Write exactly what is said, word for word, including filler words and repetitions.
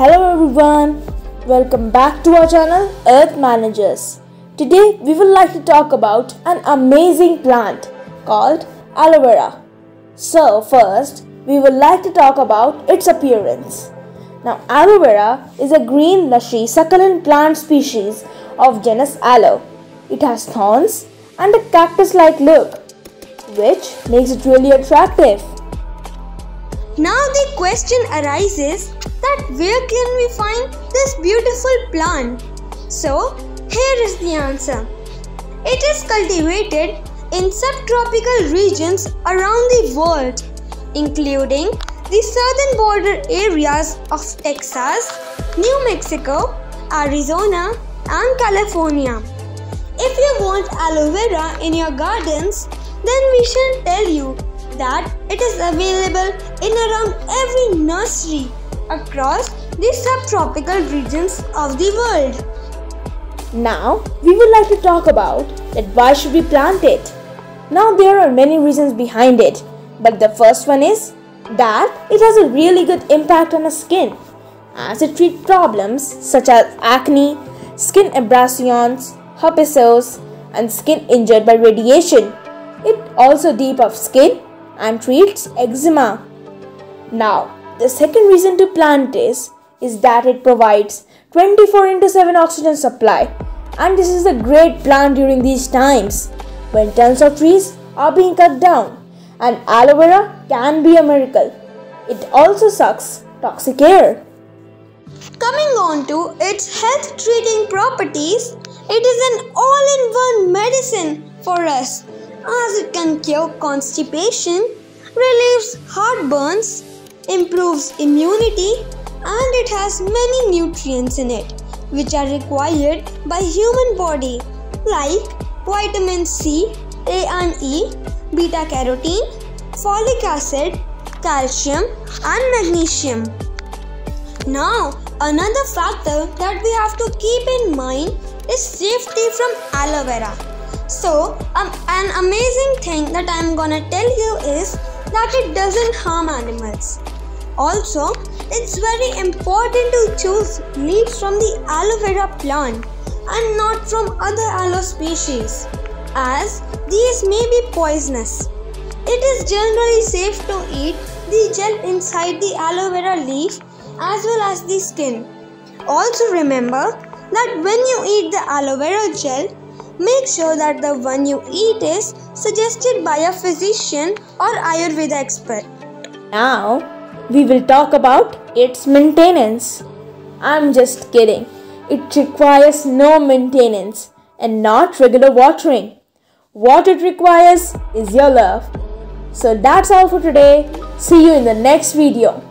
Hello everyone, welcome back to our channel Earth Managers. Today we would like to talk about an amazing plant called aloe vera. So first we would like to talk about its appearance. Now aloe vera is a green lushy succulent plant species of genus aloe. It has thorns and a cactus-like look which makes it really attractive. Now the question arises that where can we find this beautiful plant? So here is the answer. It is cultivated in subtropical regions around the world, including the southern border areas of Texas, New Mexico, Arizona and California. If you want aloe vera in your gardens, then we shall tell you that it is available in around every nursery across the subtropical regions of the world. Now, we would like to talk about that why should we plant it. Now, there are many reasons behind it, but the first one is that it has a really good impact on the skin as it treats problems such as acne, skin abrasions, herpes, and skin injured by radiation. It also deepens skin and treats eczema. Now, the second reason to plant this is that it provides twenty-four into seven oxygen supply, and this is a great plant during these times when tons of trees are being cut down, and aloe vera can be a miracle. It also sucks toxic air. Coming on to its health treating properties, it is an all-in-one medicine for us as it can cure constipation, relieves heartburns, improves immunity, and it has many nutrients in it which are required by human body like vitamin C, A and E, beta carotene, folic acid, calcium and magnesium. Now another factor that we have to keep in mind is safety from aloe vera. So um, an amazing thing that I'm gonna tell you is that it doesn't harm animals. Also, it's very important to choose leaves from the aloe vera plant and not from other aloe species, as these may be poisonous. It is generally safe to eat the gel inside the aloe vera leaf as well as the skin. Also remember that when you eat the aloe vera gel, make sure that the one you eat is suggested by a physician or Ayurveda expert. Now, we will talk about its maintenance. I'm just kidding. It requires no maintenance and not regular watering. What it requires is your love. So that's all for today. See you in the next video.